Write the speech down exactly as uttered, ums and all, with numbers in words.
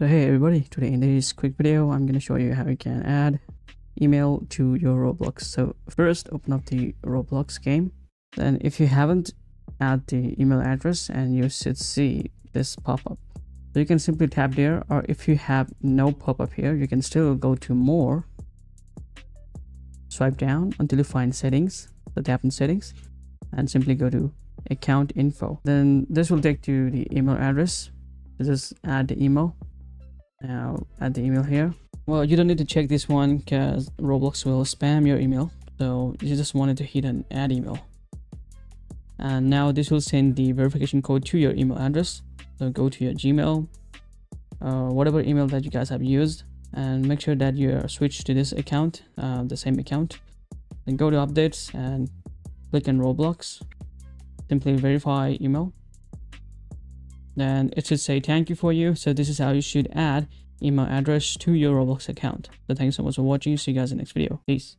So hey everybody, today in this quick video I'm gonna show you how you can add email to your Roblox. So first open up the Roblox game, then if you haven't, add the email address and you should see this pop-up. So you can simply tap there, or if you have no pop-up here you can still go to more, swipe down until you find settings. So tap on settings and simply go to account info, then this will take you to the email address. So just add the email. Now add the email here. Well, you don't need to check this one because Roblox will spam your email, so you just wanted to hit an add email, and now this will send the verification code to your email address. So go to your Gmail or whatever email that you guys have used, and make sure that you're switched to this account, uh, the same account, then go to updates and click on Roblox, simply verify email. Then it should say thank you for you. So this is how you should add email address to your Roblox account. So thank you so much for watching. See you guys in the next video. Peace.